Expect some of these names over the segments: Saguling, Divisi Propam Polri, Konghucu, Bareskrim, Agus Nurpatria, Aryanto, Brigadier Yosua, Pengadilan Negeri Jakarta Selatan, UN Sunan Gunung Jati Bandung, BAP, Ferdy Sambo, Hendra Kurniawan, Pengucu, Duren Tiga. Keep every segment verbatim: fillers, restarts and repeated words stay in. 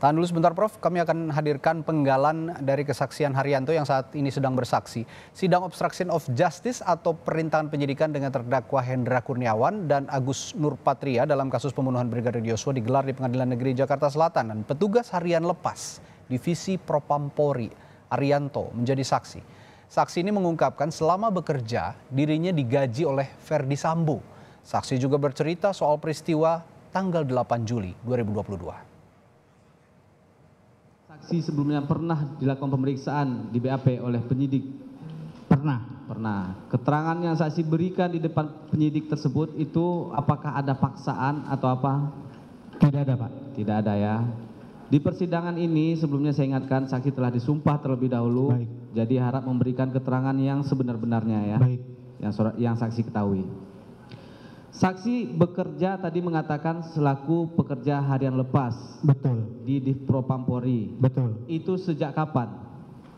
Tahan dulu sebentar Prof, kami akan hadirkan penggalan dari kesaksian Aryanto yang saat ini sedang bersaksi. Sidang obstruction of justice atau perintangan penyidikan dengan terdakwa Hendra Kurniawan dan Agus Nurpatria dalam kasus pembunuhan Brigadir Yosua digelar di Pengadilan Negeri Jakarta Selatan. Dan petugas harian lepas, Divisi Propam Polri, Aryanto menjadi saksi. Saksi ini mengungkapkan selama bekerja dirinya digaji oleh Ferdy Sambo. Saksi juga bercerita soal peristiwa tanggal delapan Juli dua ribu dua puluh dua. Saksi sebelumnya pernah dilakukan pemeriksaan di B A P oleh penyidik. Pernah? Pernah. Keterangan yang saksi berikan di depan penyidik tersebut itu apakah ada paksaan atau apa? Tidak ada, Pak. Tidak ada ya. Di persidangan ini sebelumnya saya ingatkan saksi telah disumpah terlebih dahulu. Baik. Jadi harap memberikan keterangan yang sebenar-benarnya ya. Baik. Yang, surat, yang saksi ketahui. Saksi bekerja tadi mengatakan selaku pekerja harian lepas. Betul. Di Divpropam Polri. Betul. Itu sejak kapan?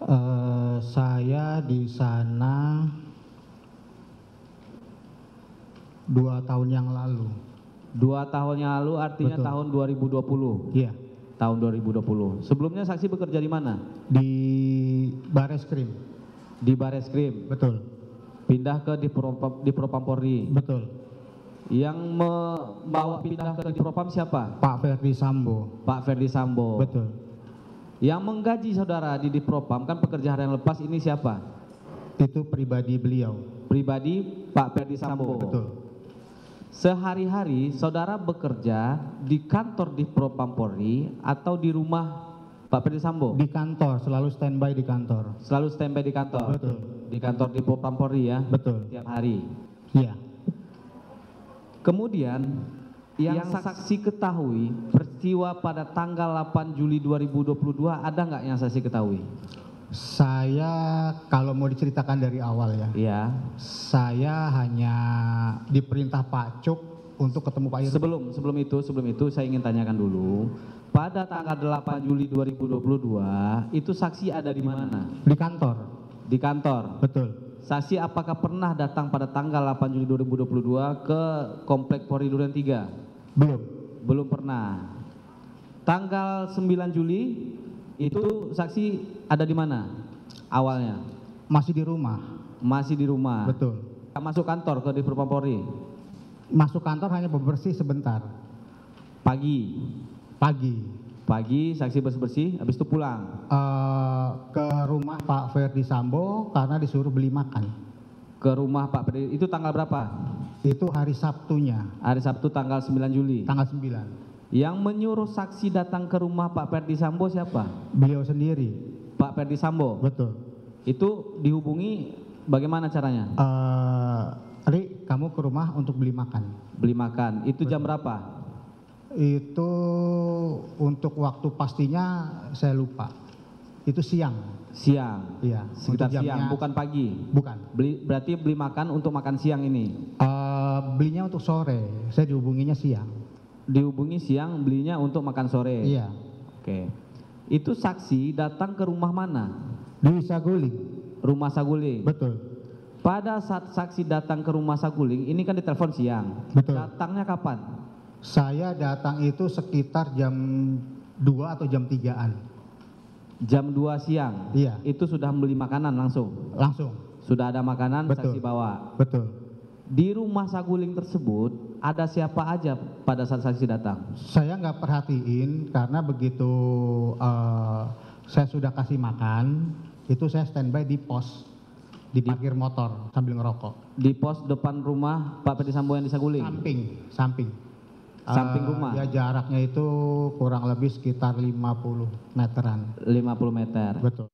Uh, saya di sana dua tahun yang lalu. Dua tahun yang lalu artinya betul. Tahun dua ribu dua puluh? Iya. Tahun dua ribu dua puluh. Sebelumnya saksi bekerja di mana? Di Bareskrim. Di Bareskrim? Betul. Pindah ke Divpropam, Divpropam Polri? Betul. Yang membawa pindah ke Propam siapa? Pak Ferdy Sambo. Pak Ferdy Sambo. Betul. Yang menggaji saudara di Propam kan pekerja harian lepas ini siapa? Itu pribadi beliau. Pribadi Pak Ferdy Sambo. Betul. Sehari-hari saudara bekerja di kantor di Propam Polri atau di rumah Pak Ferdy Sambo? Di kantor, selalu standby di kantor. Selalu standby di kantor. Betul. Di kantor di Propam Polri ya. Betul. Tiap hari. Iya. Kemudian yang, yang saksi ketahui peristiwa pada tanggal delapan Juli dua ribu dua puluh dua ada nggak yang saksi ketahui? Saya kalau mau diceritakan dari awal ya. Iya. Saya hanya diperintah Pak Cuk untuk ketemu Pak Irto. Sebelum sebelum itu sebelum itu saya ingin tanyakan dulu pada tanggal delapan Juli dua ribu dua puluh dua itu saksi ada di mana? Di kantor. Di kantor. Betul. Saksi apakah pernah datang pada tanggal delapan Juli dua ribu dua puluh dua ke Komplek Polri Duren Tiga? Belum. Belum pernah. Tanggal sembilan Juli itu saksi ada di mana awalnya? Masih di rumah. Masih di rumah. Betul. Masuk kantor ke Divpropam Polri? Masuk kantor hanya bebersih sebentar. Pagi? Pagi. Pagi saksi bersih-bersih, habis itu pulang? Uh, ke rumah Pak Ferdy Sambo karena disuruh beli makan. Ke rumah Pak Ferdy, itu tanggal berapa? Itu hari Sabtunya. Hari Sabtu tanggal sembilan Juli? Tanggal sembilan. Yang menyuruh saksi datang ke rumah Pak Ferdy Sambo siapa? Beliau sendiri. Pak Ferdy Sambo? Betul. Itu dihubungi bagaimana caranya? Uh, Ri, kamu ke rumah untuk beli makan. Beli makan, itu betul. Jam berapa? Itu untuk waktu pastinya saya lupa. Itu siang. Siang. Iya. Sekitar siang, bukan pagi. Bukan. Beli, berarti beli makan untuk makan siang ini. Uh, belinya untuk sore. Saya dihubunginya siang. Dihubungi siang, belinya untuk makan sore. Iya. Oke. Itu saksi datang ke rumah mana? Di Saguling. Rumah Saguling. Betul. Pada saat saksi datang ke rumah Saguling, ini kan ditelepon siang. Betul. Datangnya kapan? Saya datang itu sekitar jam dua atau jam tigaan. Jam dua siang? Iya. Itu sudah membeli makanan langsung? Langsung. Sudah ada makanan, betul. Saksi bawa? Betul. Di rumah Saguling tersebut ada siapa aja pada saat saksi datang? Saya nggak perhatiin karena begitu uh, saya sudah kasih makan, itu saya standby di pos. Di parkir motor sambil ngerokok. Di pos depan rumah Pak Ferdy Sambo yang di Saguling? Samping, samping. Samping rumah? Uh, ya jaraknya itu kurang lebih sekitar lima puluh meteran. lima puluh meter? Betul.